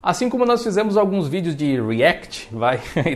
Assim como nós fizemos alguns vídeos de React,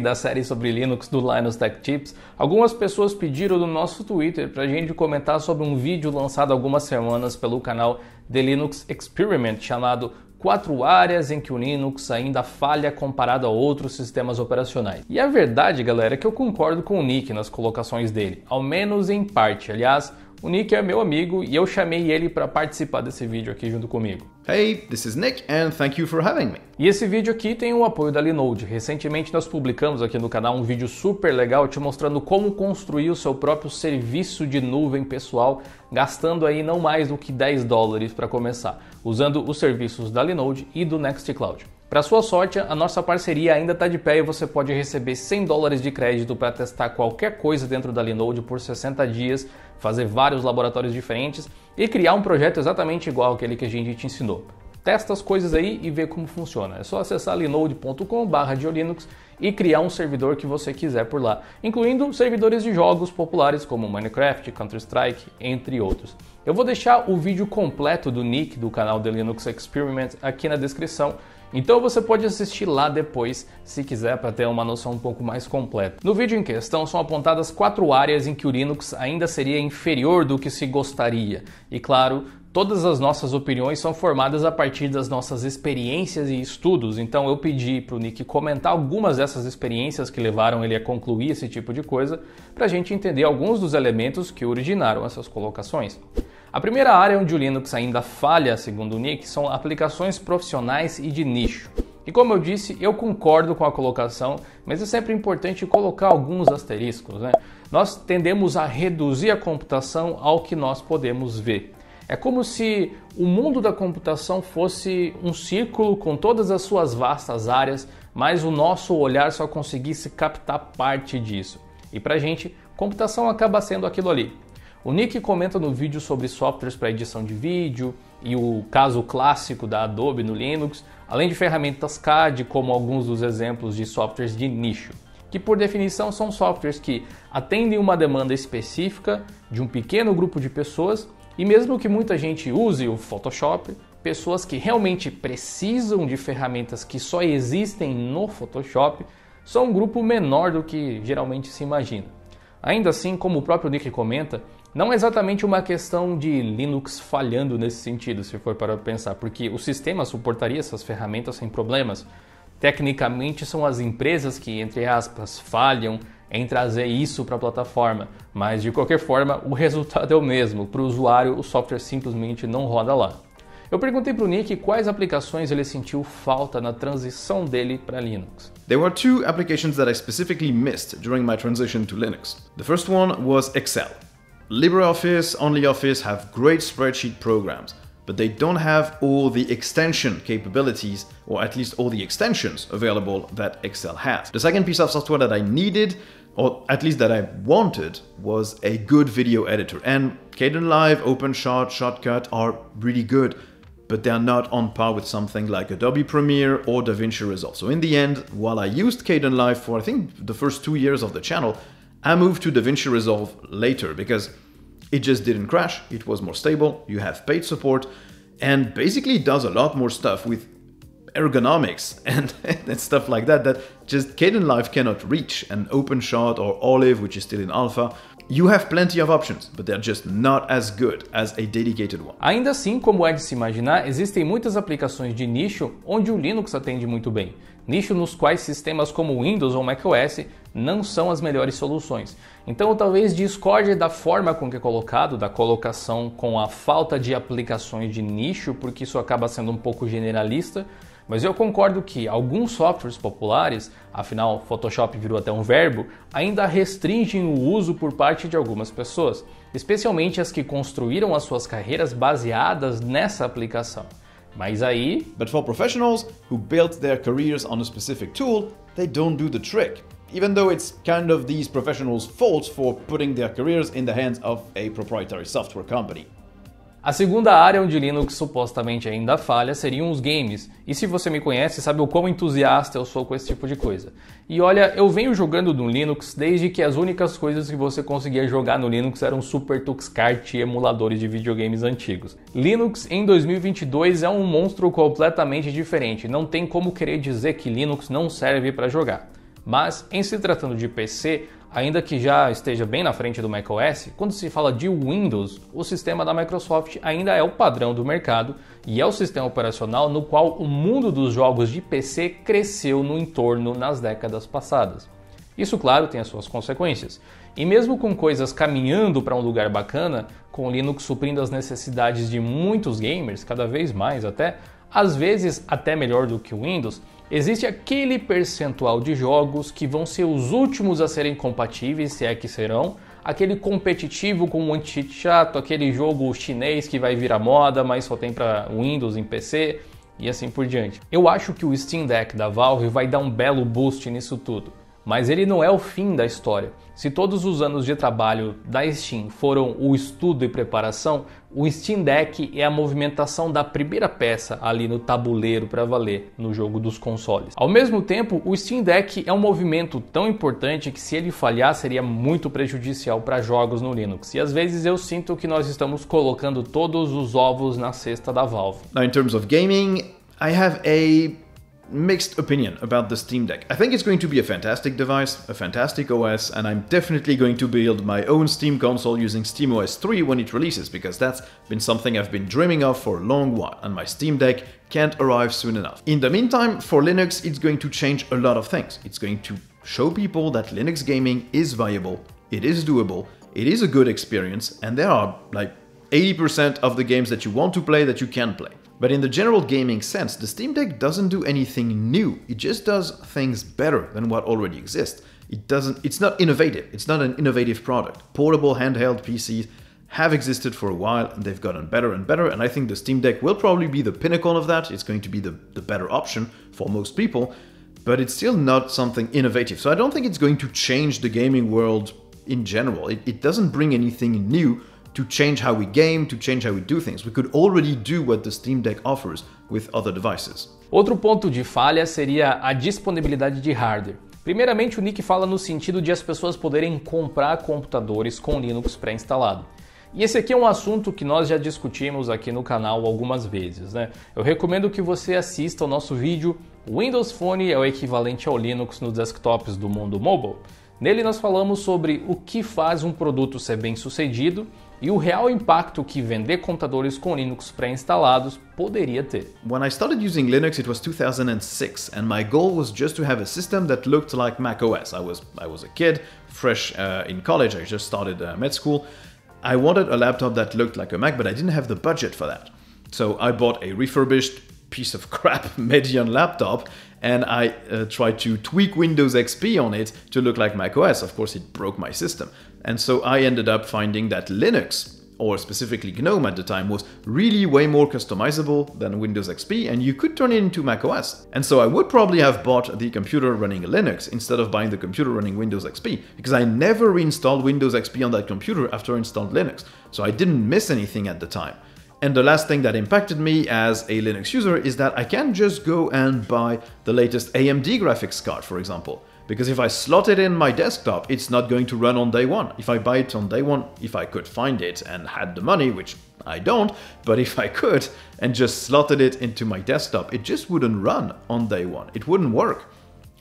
da série sobre Linux do Linus Tech Tips, algumas pessoas pediram no nosso Twitter pra gente comentar sobre um vídeo lançado algumas semanas pelo canal The Linux Experiment, chamado 4 áreas em que o Linux ainda falha comparado a outros sistemas operacionais. E a verdade, galera, é que eu concordo com o Nick nas colocações dele, ao menos em parte. Aliás, o Nick é meu amigo e eu chamei ele para participar desse vídeo aqui junto comigo. Hey, this is Nick and thank you for having me. E esse vídeo aqui tem o apoio da Linode. Recentemente nós publicamos aqui no canal um vídeo super legal te mostrando como construir o seu próprio serviço de nuvem pessoal, gastando aí não mais do que $10 para começar, usando os serviços da Linode e do Nextcloud. Para sua sorte, a nossa parceria ainda está de pé e você pode receber $100 de crédito para testar qualquer coisa dentro da Linode por 60 dias, fazer vários laboratórios diferentes e criar um projeto exatamente igual àquele que a gente te ensinou. Testa as coisas aí e vê como funciona. É só acessar linode.com/diolinux e criar um servidor que você quiser por lá, incluindo servidores de jogos populares como Minecraft, Counter-Strike, entre outros. Eu vou deixar o vídeo completo do Nick, do canal The Linux Experiment, aqui na descrição. Então você pode assistir lá depois, se quiser, para ter uma noção um pouco mais completa. No vídeo em questão são apontadas 4 áreas em que o Linux ainda seria inferior do que se gostaria. E claro, todas as nossas opiniões são formadas a partir das nossas experiências e estudos, então eu pedi para o Nick comentar algumas dessas experiências que levaram ele a concluir esse tipo de coisa, para a gente entender alguns dos elementos que originaram essas colocações. A primeira área onde o Linux ainda falha, segundo o Nick, são aplicações profissionais e de nicho. E como eu disse, eu concordo com a colocação, mas é sempre importante colocar alguns asteriscos, né? Nós tendemos a reduzir a computação ao que nós podemos ver. É como se o mundo da computação fosse um círculo com todas as suas vastas áreas, mas o nosso olhar só conseguisse captar parte disso. E pra gente, computação acaba sendo aquilo ali. O Nick comenta no vídeo sobre softwares para edição de vídeo e o caso clássico da Adobe no Linux, além de ferramentas CAD, como alguns dos exemplos de softwares de nicho, que por definição são softwares que atendem uma demanda específica de um pequeno grupo de pessoas. E mesmo que muita gente use o Photoshop, pessoas que realmente precisam de ferramentas que só existem no Photoshop são um grupo menor do que geralmente se imagina. Ainda assim, como o próprio Nick comenta, não é exatamente uma questão de Linux falhando nesse sentido, se for para pensar, porque o sistema suportaria essas ferramentas sem problemas. Tecnicamente são as empresas que, entre aspas, falham em trazer isso para a plataforma, mas de qualquer forma o resultado é o mesmo, para o usuário o software simplesmente não roda lá. Eu perguntei para o Nick quais aplicações ele sentiu falta na transição dele para Linux. There were two applications that I specifically missed during my transition to Linux. The first one was Excel. LibreOffice, OnlyOffice have great spreadsheet programs, but they don't have all the extension capabilities, or at least all the extensions available that Excel has. The second piece of software that I needed, or at least that I wanted, was a good video editor. And Kdenlive, OpenShot, Shotcut are really good, but they are not on par with something like Adobe Premiere or DaVinci Resolve. So in the end, while I used Kdenlive for I think the first 2 years of the channel, I moved to DaVinci Resolve later because it just didn't crash, it was more stable, you have paid support, and basically it does a lot more stuff with ergonomics and stuff like that just Kdenlive cannot reach, and OpenShot or Olive, which is still in alpha. You have plenty of options, but they're just not as good as a dedicated one. Ainda assim, como é de se imaginar, existem muitas aplicações de nicho onde o Linux atende muito bem. Nicho nos quais sistemas como Windows ou macOS não são as melhores soluções. Então eu talvez discorde da forma com que é colocado, da colocação com a falta de aplicações de nicho, porque isso acaba sendo um pouco generalista. Mas eu concordo que alguns softwares populares, afinal Photoshop virou até um verbo, ainda restringem o uso por parte de algumas pessoas, especialmente as que construíram as suas carreiras baseadas nessa aplicação. Mas aí, but for professionals who built their careers on a specific tool, they don't do the trick. Even though it's kind of these professionals' fault for putting their careers in the hands of a proprietary software company. A segunda área onde Linux supostamente ainda falha seriam os games, e se você me conhece sabe o quão entusiasta eu sou com esse tipo de coisa. E olha, eu venho jogando no Linux desde que as únicas coisas que você conseguia jogar no Linux eram SuperTuxKart e emuladores de videogames antigos. Linux em 2022 é um monstro completamente diferente, não tem como querer dizer que Linux não serve para jogar. Mas, em se tratando de PC, ainda que já esteja bem na frente do macOS, quando se fala de Windows, o sistema da Microsoft ainda é o padrão do mercado e é o sistema operacional no qual o mundo dos jogos de PC cresceu no entorno nas décadas passadas. Isso, claro, tem as suas consequências. E mesmo com coisas caminhando para um lugar bacana, com Linux suprindo as necessidades de muitos gamers, cada vez mais até, às vezes até melhor do que o Windows, existe aquele percentual de jogos que vão ser os últimos a serem compatíveis, se é que serão, aquele competitivo com um anti-cheat chato, aquele jogo chinês que vai virar moda, mas só tem para Windows em PC, e assim por diante. Eu acho que o Steam Deck da Valve vai dar um belo boost nisso tudo, mas ele não é o fim da história. Se todos os anos de trabalho da Steam foram o estudo e preparação, o Steam Deck é a movimentação da primeira peça ali no tabuleiro para valer no jogo dos consoles. Ao mesmo tempo, o Steam Deck é um movimento tão importante que se ele falhar seria muito prejudicial para jogos no Linux. E às vezes eu sinto que nós estamos colocando todos os ovos na cesta da Valve. Now, in terms of gaming, I have a mixed opinion about the Steam Deck. I think it's going to be a fantastic device, a fantastic OS, and I'm definitely going to build my own Steam console using SteamOS 3 when it releases, because that's been something I've been dreaming of for a long while, and my Steam Deck can't arrive soon enough. In the meantime, for Linux, it's going to change a lot of things. It's going to show people that Linux gaming is viable, it is doable, it is a good experience, and there are like 80% of the games that you want to play that you can play. But in the general gaming sense, the Steam Deck doesn't do anything new, it just does things better than what already exists. It's not innovative, it's not an innovative product. Portable handheld PCs have existed for a while and they've gotten better and better, and I think the Steam Deck will probably be the pinnacle of that. It's going to be the better option for most people, but it's still not something innovative. So I don't think it's going to change the gaming world in general. It doesn't bring anything new to change how we game, to change how we do things. We could already do what the Steam Deck offers with other devices. Outro ponto de falha seria a disponibilidade de hardware. Primeiramente, o Nick fala no sentido de as pessoas poderem comprar computadores com Linux pré-instalado. E esse aqui é um assunto que nós já discutimos aqui no canal algumas vezes, né? Eu recomendo que você assista o nosso vídeo Windows Phone é o equivalente ao Linux nos desktops do mundo mobile. Nele nós falamos sobre o que faz um produto ser bem sucedido e o real impacto que vender computadores com Linux pré-instalados poderia ter. When I started using Linux, it was 2006, and my goal was just to have a system that looked like macOS. I was a kid, fresh in college. I just started med school. I wanted a laptop that looked like a Mac, but I didn't have the budget for that. So I bought a refurbished piece of crap Medion laptop, and I tried to tweak Windows XP on it to look like macOS. Of course, it broke my system. And so I ended up finding that Linux, or specifically GNOME at the time, was really way more customizable than Windows XP, and you could turn it into macOS. And so I would probably have bought the computer running Linux instead of buying the computer running Windows XP, because I never reinstalled Windows XP on that computer after I installed Linux. So I didn't miss anything at the time. And the last thing that impacted me as a Linux user is that I can't just go and buy the latest AMD graphics card, for example. Because if I slot it in my desktop, it's not going to run on day one. If I buy it on day one, if I could find it and had the money, which I don't, but if I could and just slotted it into my desktop, it just wouldn't run on day one. It wouldn't work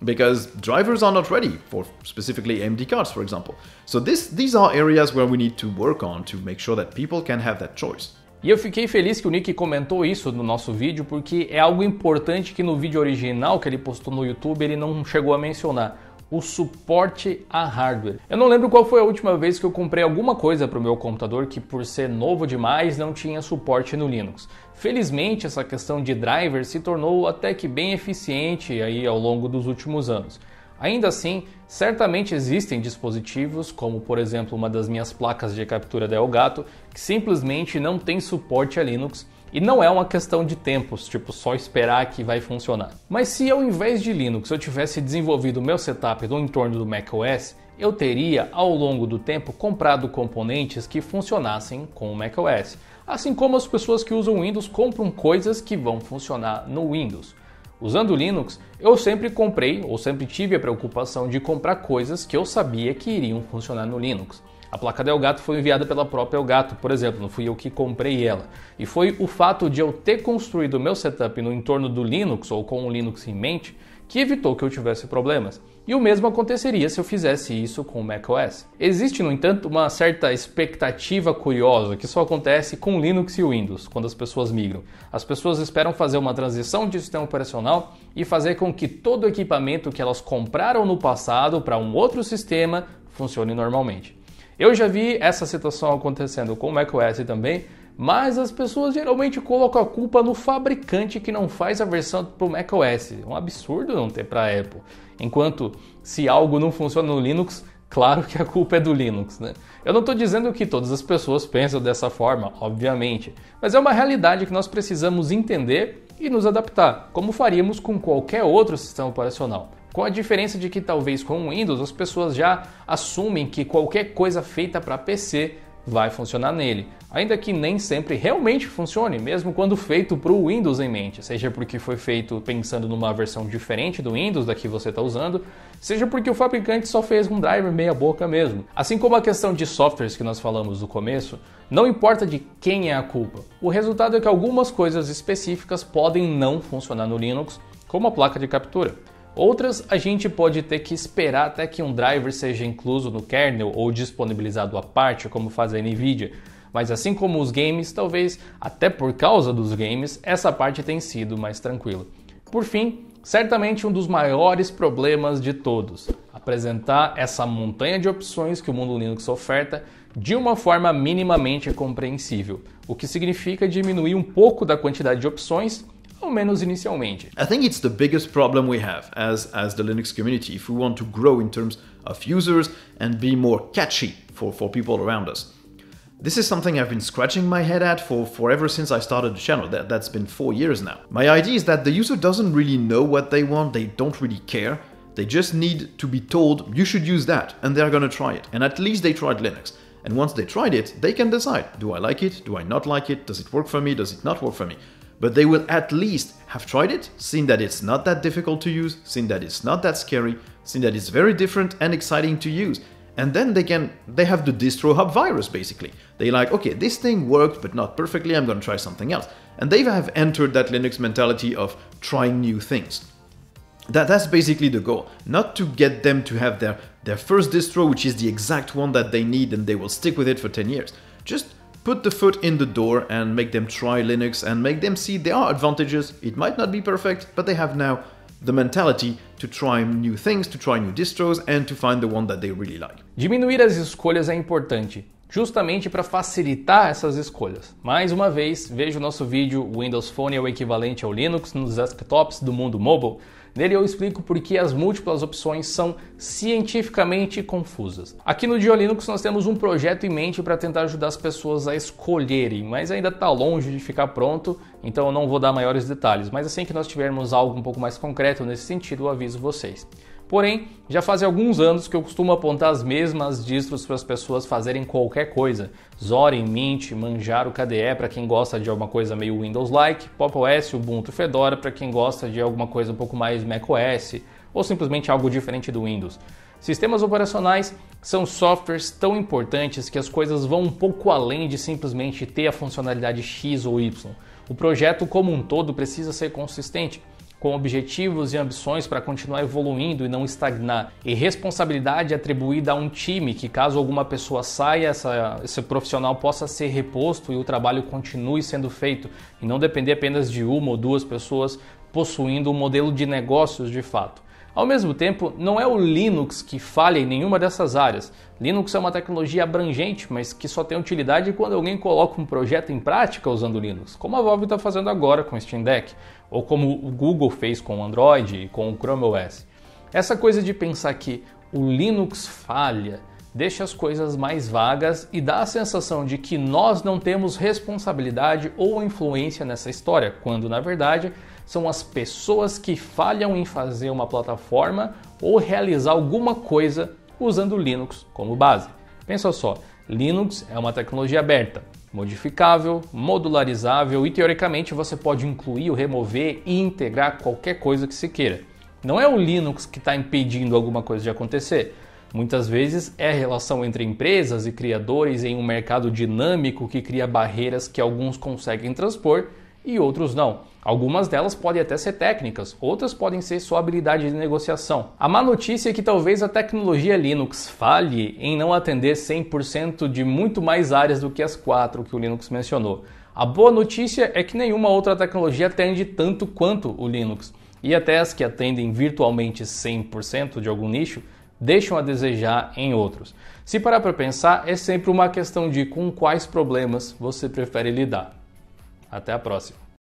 because drivers are not ready for specifically AMD cards, for example. So these are areas where we need to work on to make sure that people can have that choice. E eu fiquei feliz que o Nick comentou isso no nosso vídeo, porque é algo importante que no vídeo original que ele postou no YouTube ele não chegou a mencionar: o suporte a hardware. Eu não lembro qual foi a última vez que eu comprei alguma coisa para o meu computador que, por ser novo demais, não tinha suporte no Linux. Felizmente, essa questão de driver se tornou até que bem eficiente aí ao longo dos últimos anos. Ainda assim, certamente existem dispositivos, como por exemplo uma das minhas placas de captura da Elgato, que simplesmente não tem suporte a Linux, e não é uma questão de tempos, tipo só esperar que vai funcionar. Mas se ao invés de Linux eu tivesse desenvolvido o meu setup no entorno do macOS, eu teria ao longo do tempo comprado componentes que funcionassem com o macOS. assim como as pessoas que usam Windows compram coisas que vão funcionar no Windows. Usando Linux, eu sempre comprei ou sempre tive a preocupação de comprar coisas que eu sabia que iriam funcionar no Linux. A placa da Elgato foi enviada pela própria Elgato, por exemplo, não fui eu que comprei ela. E foi o fato de eu ter construído o meu setup no entorno do Linux, ou com o Linux em mente, que evitou que eu tivesse problemas. E o mesmo aconteceria se eu fizesse isso com o macOS. Existe, no entanto, uma certa expectativa curiosa que só acontece com Linux e Windows, quando as pessoas migram. As pessoas esperam fazer uma transição de sistema operacional e fazer com que todo o equipamento que elas compraram no passado para um outro sistema funcione normalmente. Eu já vi essa situação acontecendo com o macOS também, mas as pessoas geralmente colocam a culpa no fabricante que não faz a versão para o macOS. Um absurdo não ter para a Apple. Enquanto se algo não funciona no Linux, claro que a culpa é do Linux, né? Eu não estou dizendo que todas as pessoas pensam dessa forma, obviamente, mas é uma realidade que nós precisamos entender e nos adaptar, como faríamos com qualquer outro sistema operacional. Com a diferença de que talvez com o Windows as pessoas já assumem que qualquer coisa feita para PC vai funcionar nele, ainda que nem sempre realmente funcione, mesmo quando feito para o Windows em mente, seja porque foi feito pensando numa versão diferente do Windows da que você está usando, seja porque o fabricante só fez um driver meia boca mesmo. Assim como a questão de softwares que nós falamos no começo, não importa de quem é a culpa, o resultado é que algumas coisas específicas podem não funcionar no Linux, como a placa de captura. Outras a gente pode ter que esperar até que um driver seja incluso no kernel ou disponibilizado à parte, como faz a NVIDIA. Mas assim como os games, talvez até por causa dos games, essa parte tem sido mais tranquila. Por fim, certamente um dos maiores problemas de todos: apresentar essa montanha de opções que o mundo Linux oferta de uma forma minimamente compreensível, o que significa diminuir um pouco da quantidade de opções, ao menos inicialmente. I think it's the biggest problem we have as the Linux community if we want to grow in terms of users and be more catchy for people around us. This is something I've been scratching my head at for ever since I started the channel. That's been 4 years now. My idea is that the user doesn't really know what they want, they don't really care, they just need to be told you should use that and they're gonna try it. And at least they tried Linux. And once they tried it, they can decide, do I like it, do I not like it, does it work for me, does it not work for me? But they will at least have tried it, seen that it's not that difficult to use, seen that it's not that scary, seen that it's very different and exciting to use. And then they have the distro hub virus, basically. They're like, okay, this thing worked, but not perfectly, I'm gonna try something else. And they have entered that Linux mentality of trying new things. That's basically the goal, not to get them to have their first distro, which is the exact one that they need and they will stick with it for 10 years. Just put the foot in the door and make them try Linux and make them see there are advantages. It might not be perfect, but they have now the mentality to try new things, to try new distros and to find the one that they really like. Diminuir as escolhas é importante, justamente para facilitar essas escolhas. Mais uma vez, veja o nosso vídeo Windows Phone é o equivalente ao Linux nos desktops do mundo mobile. Nele eu explico por que as múltiplas opções são cientificamente confusas. Aqui no Diolinux nós temos um projeto em mente para tentar ajudar as pessoas a escolherem, mas ainda está longe de ficar pronto, então eu não vou dar maiores detalhes, mas assim que nós tivermos algo um pouco mais concreto nesse sentido eu aviso vocês. Porém, já faz alguns anos que eu costumo apontar as mesmas distros para as pessoas fazerem qualquer coisa. Zorin, Mint, Manjaro, KDE para quem gosta de alguma coisa meio Windows-like, PopOS, Ubuntu, Fedora para quem gosta de alguma coisa um pouco mais macOS ou simplesmente algo diferente do Windows. Sistemas operacionais são softwares tão importantes que as coisas vão um pouco além de simplesmente ter a funcionalidade X ou Y. O projeto como um todo precisa ser consistente, com objetivos e ambições para continuar evoluindo e não estagnar, e responsabilidade atribuída a um time que, caso alguma pessoa saia, esse profissional possa ser reposto e o trabalho continue sendo feito, e não depender apenas de uma ou duas pessoas possuindo um modelo de negócios de fato. Ao mesmo tempo, não é o Linux que falha em nenhuma dessas áreas. Linux é uma tecnologia abrangente, mas que só tem utilidade quando alguém coloca um projeto em prática usando Linux, como a Valve está fazendo agora com o Steam Deck, ou como o Google fez com o Android e com o Chrome OS. Essa coisa de pensar que o Linux falha deixa as coisas mais vagas e dá a sensação de que nós não temos responsabilidade ou influência nessa história, quando na verdade são as pessoas que falham em fazer uma plataforma ou realizar alguma coisa usando Linux como base. Pensa só, Linux é uma tecnologia aberta, modificável, modularizável e, teoricamente, você pode incluir ou remover e integrar qualquer coisa que se queira. Não é o Linux que está impedindo alguma coisa de acontecer. Muitas vezes é a relação entre empresas e criadores em um mercado dinâmico que cria barreiras que alguns conseguem transpor e outros não. Algumas delas podem até ser técnicas, outras podem ser sua habilidade de negociação. A má notícia é que talvez a tecnologia Linux falhe em não atender 100% de muito mais áreas do que as 4 que o Linux mencionou. A boa notícia é que nenhuma outra tecnologia atende tanto quanto o Linux. E até as que atendem virtualmente 100% de algum nicho, deixam a desejar em outros. Se parar para pensar, é sempre uma questão de com quais problemas você prefere lidar. Até a próxima!